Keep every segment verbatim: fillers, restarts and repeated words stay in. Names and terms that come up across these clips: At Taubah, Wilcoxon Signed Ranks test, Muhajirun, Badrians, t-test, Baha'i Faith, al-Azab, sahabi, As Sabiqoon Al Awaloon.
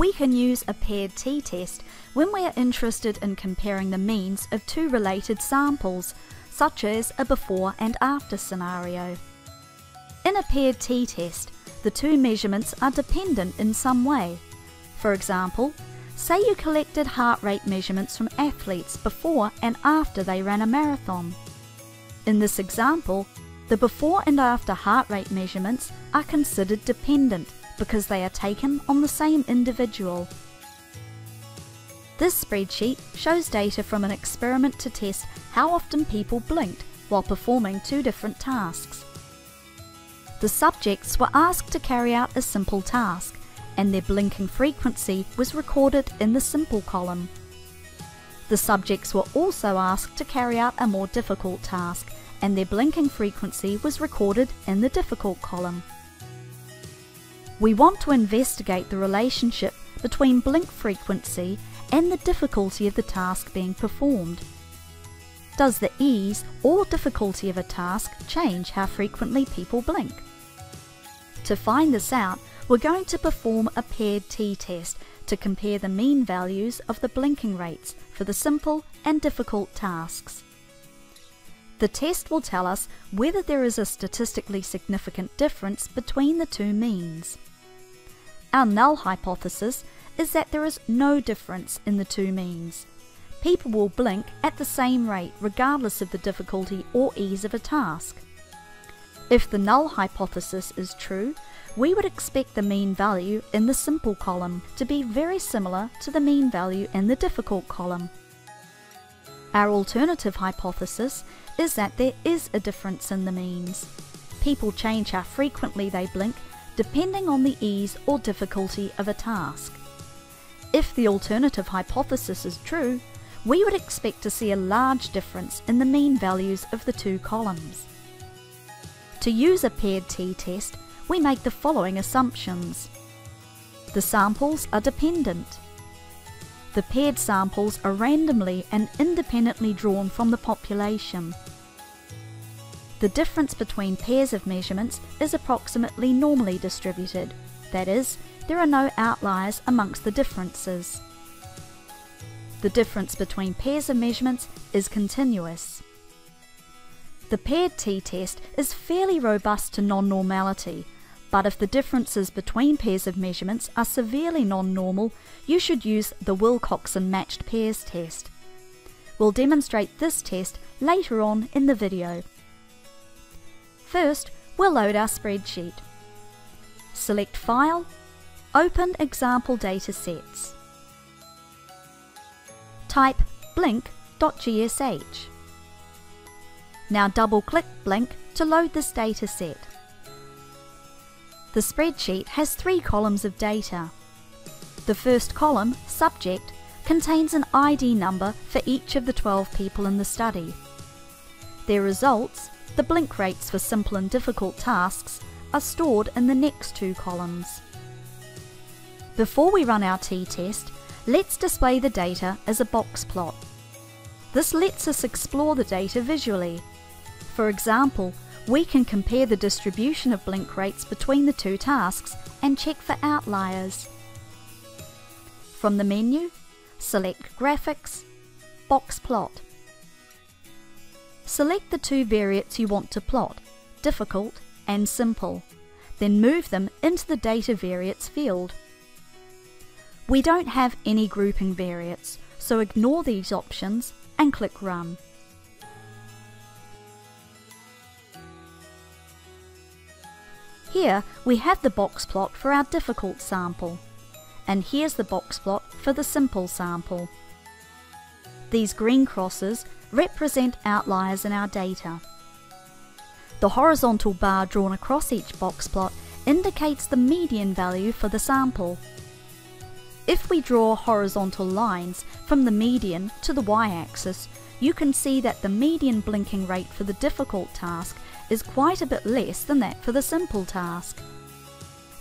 we can use a paired t-test when we are interested in comparing the means of two related samples, such as a before and after scenario. In a paired t-test, the two measurements are dependent in some way. For example, say you collected heart rate measurements from athletes before and after they ran a marathon. In this example, the before and after heart rate measurements are considered dependent because they are taken on the same individual. This spreadsheet shows data from an experiment to test how often people blinked while performing two different tasks. The subjects were asked to carry out a simple task, and their blinking frequency was recorded in the simple column. The subjects were also asked to carry out a more difficult task, and their blinking frequency was recorded in the difficult column. We want to investigate the relationship between blink frequency and the difficulty of the task being performed. Does the ease or difficulty of a task change how frequently people blink? To find this out, we're going to perform a paired t-test to compare the mean values of the blinking rates for the simple and difficult tasks. The test will tell us whether there is a statistically significant difference between the two means. Our null hypothesis is that there is no difference in the two means. People will blink at the same rate regardless of the difficulty or ease of a task. If the null hypothesis is true, we would expect the mean value in the simple column to be very similar to the mean value in the difficult column. Our alternative hypothesis is that there is a difference in the means. People change how frequently they blink depending on the ease or difficulty of a task. If the alternative hypothesis is true, we would expect to see a large difference in the mean values of the two columns. To use a paired t-test, we make the following assumptions. The samples are dependent. The paired samples are randomly and independently drawn from the population. The difference between pairs of measurements is approximately normally distributed, that is, there are no outliers amongst the differences. The difference between pairs of measurements is continuous. The paired t-test is fairly robust to non-normality, but if the differences between pairs of measurements are severely non-normal, you should use the Wilcoxon matched pairs test. We'll demonstrate this test later on in the video. First, we'll load our spreadsheet. Select File, Open Example Data Sets. Type blink.gsh. Now double-click Blink to load this data set. The spreadsheet has three columns of data. The first column, Subject, contains an I D number for each of the twelve people in the study. Their results, the blink rates for simple and difficult tasks, are stored in the next two columns. Before we run our t-test, let's display the data as a box plot. This lets us explore the data visually. For example, we can compare the distribution of blink rates between the two tasks and check for outliers. From the menu, select Graphics, Box Plot. Select the two variates you want to plot, Difficult and Simple, then move them into the Data Variates field. We don't have any grouping variates, so ignore these options and click Run. Here we have the box plot for our difficult sample, and here's the box plot for the simple sample. These green crosses represent outliers in our data. The horizontal bar drawn across each box plot indicates the median value for the sample. If we draw horizontal lines from the median to the y-axis, you can see that the median blinking rate for the difficult task is quite a bit less than that for the simple task.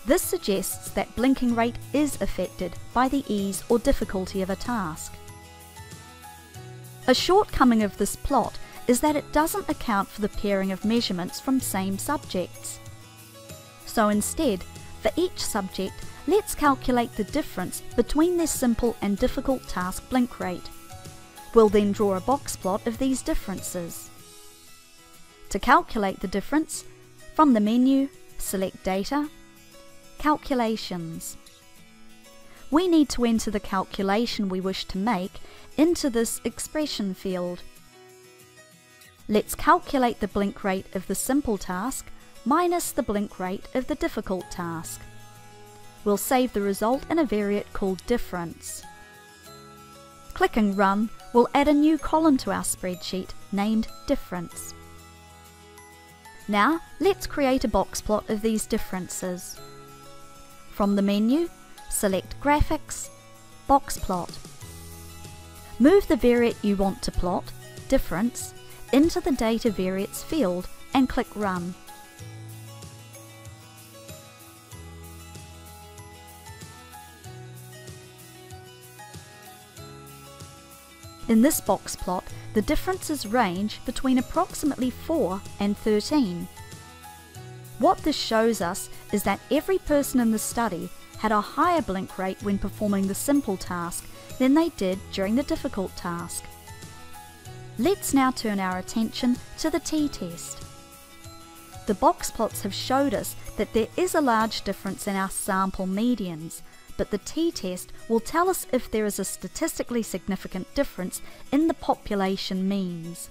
This suggests that blinking rate is affected by the ease or difficulty of a task. A shortcoming of this plot is that it doesn't account for the pairing of measurements from same subjects. So instead, For each subject, let's calculate the difference between their simple and difficult task blink rate. We'll then draw a box plot of these differences. To calculate the difference, from the menu, select Data, Calculations. We need to enter the calculation we wish to make into this expression field. Let's calculate the blink rate of the simple task minus the blink rate of the difficult task. We'll save the result in a variable called difference. Clicking Run will add a new column to our spreadsheet named Difference. Now let's create a box plot of these differences. From the menu, select Graphics, Box Plot. Move the variable you want to plot, Difference, into the Data Variates field and click Run. In this box plot, the differences range between approximately four and thirteen. What this shows us is that every person in the study had a higher blink rate when performing the simple task than they did during the difficult task. Let's now turn our attention to the t-test. The box plots have showed us that there is a large difference in our sample medians, but the t-test will tell us if there is a statistically significant difference in the population means.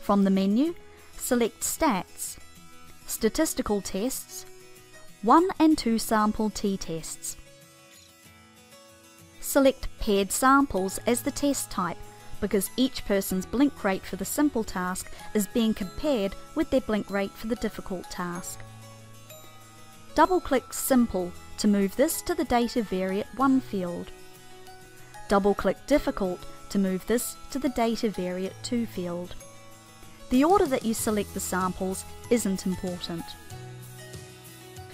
From the menu, select Stats, Statistical Tests, one and two sample t-tests. Select Paired Samples as the test type because each person's blink rate for the simple task is being compared with their blink rate for the difficult task. Double-click Simple to move this to the Data Variate one field. Double-click Difficult to move this to the Data Variate two field. The order that you select the samples isn't important.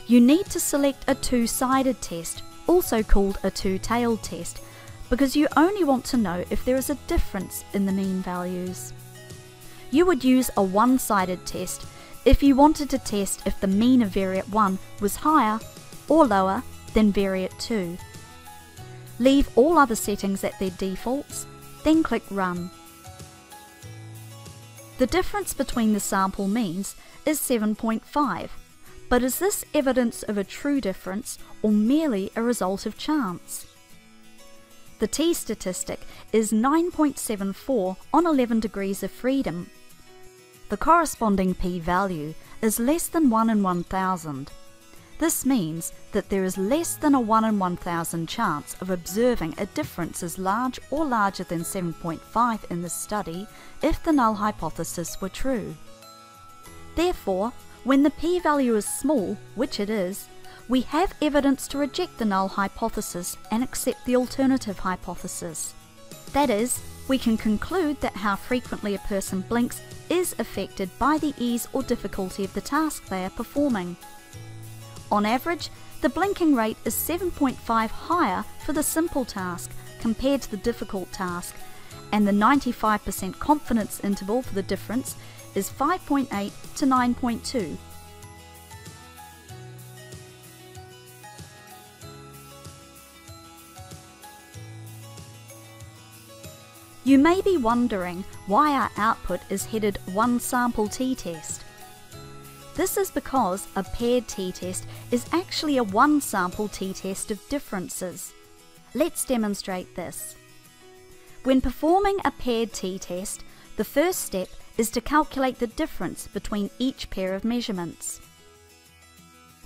You need to select a two-sided test, also called a two-tailed test, because you only want to know if there is a difference in the mean values. You would use a one-sided test if you wanted to test if the mean of variate one was higher or lower than variate two. Leave all other settings at their defaults, then click Run. The difference between the sample means is seven point five. But is this evidence of a true difference or merely a result of chance? The t-statistic is nine point seven four on eleven degrees of freedom. The corresponding p-value is less than one in one thousand. This means that there is less than a one in one thousand chance of observing a difference as large or larger than seven point five in this study if the null hypothesis were true. Therefore, when the p-value is small, which it is, we have evidence to reject the null hypothesis and accept the alternative hypothesis. That is, we can conclude that how frequently a person blinks is affected by the ease or difficulty of the task they are performing. On average, the blinking rate is seven point five higher for the simple task compared to the difficult task, and the ninety-five percent confidence interval for the difference is five point eight to nine point two. You may be wondering why our output is headed one sample t-test. This is because a paired t-test is actually a one sample t-test of differences. Let's demonstrate this. When performing a paired t-test, the first step is to calculate the difference between each pair of measurements.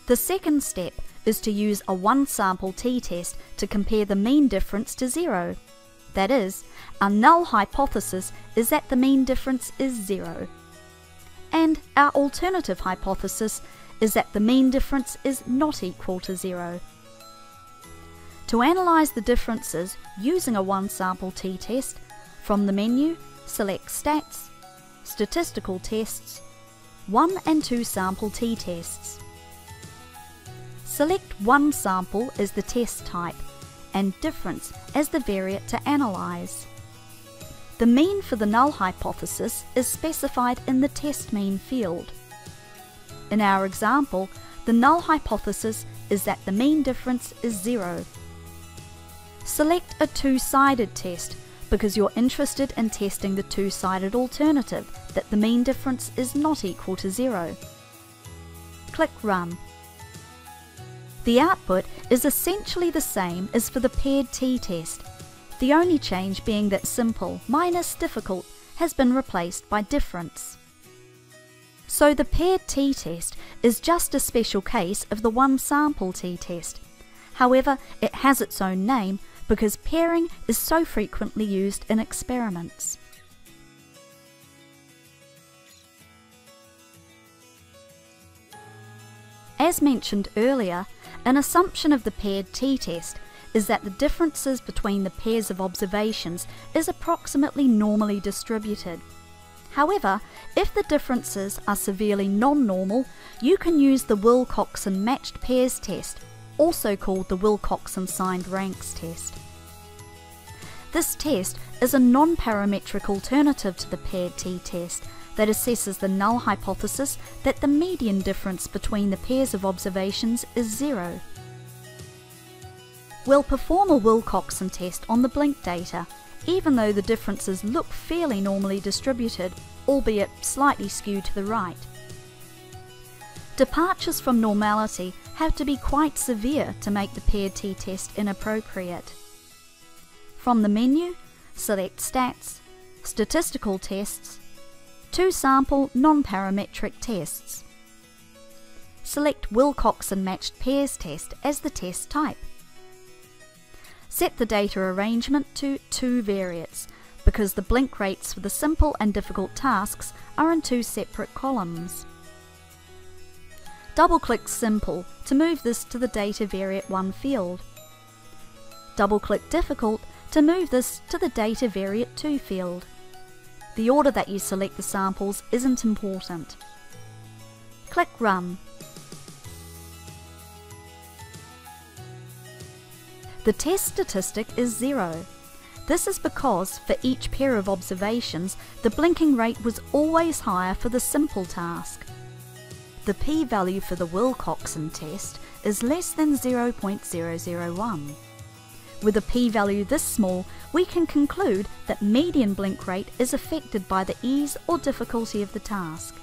The second step is to use a one sample t-test to compare the mean difference to zero. That is, our null hypothesis is that the mean difference is zero. And our alternative hypothesis is that the mean difference is not equal to zero. To analyse the differences using a one sample t-test, from the menu, select Stats, Statistical Tests, one and two sample t-tests. Select one sample as the test type and difference as the variate to analyse. The mean for the null hypothesis is specified in the test mean field. In our example, The null hypothesis is that the mean difference is zero. Select a two-sided test because you're interested in testing the two-sided alternative that the mean difference is not equal to zero. Click Run. The output is essentially the same as for the paired t-test, the only change being that simple minus difficult has been replaced by difference. So the paired t-test is just a special case of the one sample t-test. However, it has its own name because pairing is so frequently used in experiments. As mentioned earlier, an assumption of the paired t-test is that the differences between the pairs of observations is approximately normally distributed. However, if the differences are severely non-normal, you can use the Wilcoxon matched pairs test, also called the Wilcoxon Signed Ranks test. This test is a non-parametric alternative to the paired t-test that assesses the null hypothesis that the median difference between the pairs of observations is zero. We'll perform a Wilcoxon test on the blink data, even though the differences look fairly normally distributed, albeit slightly skewed to the right. Departures from normality have to be quite severe to make the paired t-test inappropriate. From the menu, select Stats, Statistical Tests, Two Sample Non-Parametric Tests. Select Wilcoxon Matched Pairs Test as the test type. Set the data arrangement to two variates, because the blink rates for the simple and difficult tasks are in two separate columns. Double-click Simple to move this to the Data Variate one field. Double-click Difficult to move this to the Data Variate two field. The order that you select the samples isn't important. Click Run. The test statistic is zero. This is because for each pair of observations, the blinking rate was always higher for the simple task. The p-value for the Wilcoxon test is less than zero point zero zero one. With a p-value this small, we can conclude that median blink rate is affected by the ease or difficulty of the task.